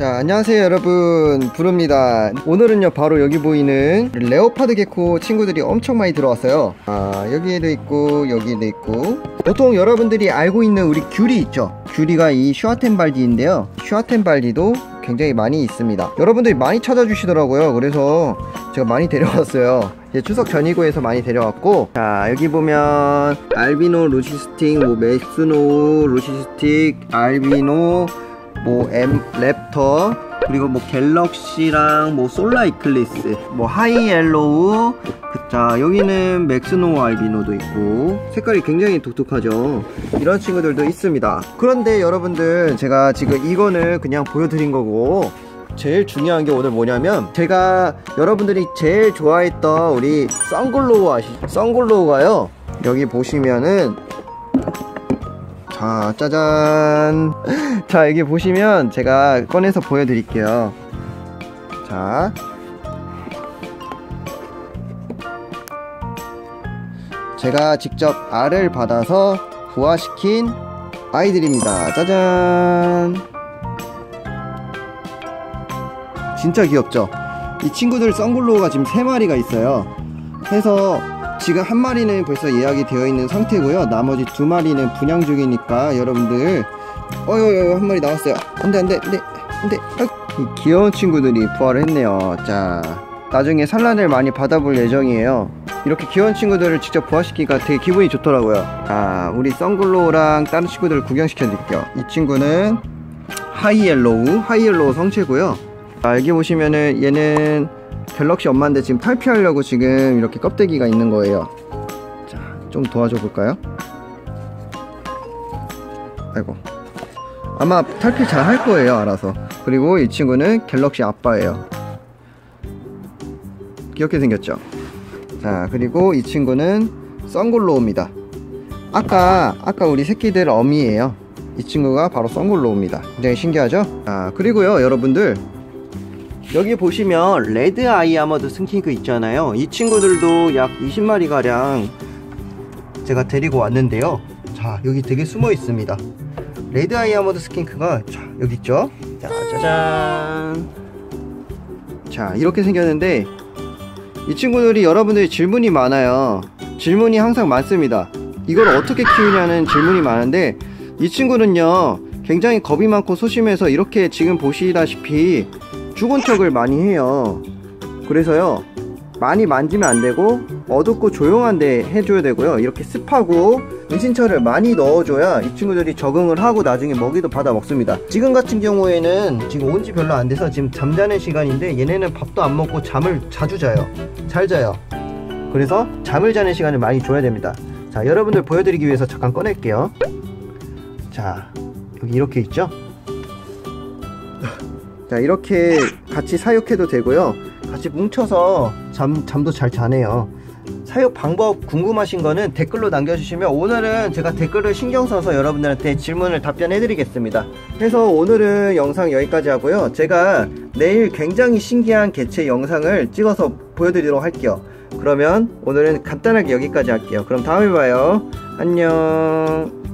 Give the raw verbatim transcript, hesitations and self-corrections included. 자, 안녕하세요 여러분, 부릅니다. 오늘은요 바로 여기 보이는 레오파드게코 친구들이 엄청 많이 들어왔어요. 아, 여기에도 있고 여기에도 있고. 보통 여러분들이 알고 있는 우리 귤이 있죠. 귤이가 이 슈아텐발디인데요, 슈아텐발디도 굉장히 많이 있습니다. 여러분들이 많이 찾아주시더라고요. 그래서 제가 많이 데려왔어요. 이제 추석 전이고 해서 많이 데려왔고. 자, 여기 보면 알비노, 루시스틱, 뭐 맥스노우, 루시스틱, 알비노, 뭐 엠 랩터, 그리고 뭐 갤럭시랑 뭐 솔라이클리스, 뭐 하이엘로우. 자, 여기는 맥스노우 알비노도 있고 색깔이 굉장히 독특하죠. 이런 친구들도 있습니다. 그런데 여러분들, 제가 지금 이거는 그냥 보여드린 거고, 제일 중요한 게 오늘 뭐냐면, 제가 여러분들이 제일 좋아했던 우리 썬글로우 아시죠? 썬글로우가요, 여기 보시면은, 자, 짜잔. 자, 여기 보시면 제가 꺼내서 보여드릴게요. 자, 제가 직접 알을 받아서 부화시킨 아이들입니다. 짜잔. 진짜 귀엽죠? 이 친구들 썬글로우가 지금 세 마리가 있어요. 해서 지금 한 마리는 벌써 예약이 되어 있는 상태고요. 나머지 두 마리는 분양 중이니까 여러분들, 어휴, 한 마리 나왔어요. 안돼 안돼 안돼 안돼. 이 귀여운 친구들이 부화를 했네요. 자, 나중에 산란을 많이 받아볼 예정이에요. 이렇게 귀여운 친구들을 직접 부화시키니까 되게 기분이 좋더라고요. 아, 우리 썬글로우랑 다른 친구들을 구경시켜드릴게요. 이 친구는 하이옐로우, 하이옐로우 성체고요. 아, 여기 보시면은 얘는 갤럭시 엄마인데 지금 탈피하려고 지금 이렇게 껍데기가 있는 거예요. 자, 좀 도와줘 볼까요? 아이고, 아마 탈피 잘 할 거예요, 알아서. 그리고 이 친구는 갤럭시 아빠예요. 귀엽게 생겼죠? 자, 그리고 이 친구는 썬글로우입니다. 아까 아까 우리 새끼들 어미예요. 이 친구가 바로 썬글로우입니다. 굉장히 신기하죠? 아, 그리고요 여러분들, 여기 보시면 레드아이아머드 스킨크 있잖아요. 이 친구들도 약 이십 마리가량 제가 데리고 왔는데요. 자, 여기 되게 숨어 있습니다. 레드아이아머드 스킨크가, 자, 여기 있죠? 자, 짜잔. 자, 이렇게 생겼는데 이 친구들이, 여러분들이 질문이 많아요. 질문이 항상 많습니다. 이걸 어떻게 키우냐는 질문이 많은데, 이 친구는요 굉장히 겁이 많고 소심해서 이렇게 지금 보시다시피 죽은 척을 많이 해요. 그래서요 많이 만지면 안되고 어둡고 조용한데 해줘야 되고요, 이렇게 습하고 은신처를 많이 넣어줘야 이 친구들이 적응을 하고 나중에 먹이도 받아 먹습니다. 지금 같은 경우에는 지금 온지 별로 안 돼서 지금 잠자는 시간인데, 얘네는 밥도 안 먹고 잠을 자주 자요. 잘 자요. 그래서 잠을 자는 시간을 많이 줘야 됩니다. 자, 여러분들 보여드리기 위해서 잠깐 꺼낼게요. 자, 여기 이렇게 있죠? 자, 이렇게 같이 사육해도 되고요, 같이 뭉쳐서 잠, 잠도 잘 자네요. 사육 방법 궁금하신 거는 댓글로 남겨주시면 오늘은 제가 댓글을 신경 써서 여러분들한테 질문을 답변해 드리겠습니다. 그래서 오늘은 영상 여기까지 하고요, 제가 내일 굉장히 신기한 개체 영상을 찍어서 보여드리도록 할게요. 그러면 오늘은 간단하게 여기까지 할게요. 그럼 다음에 봐요. 안녕.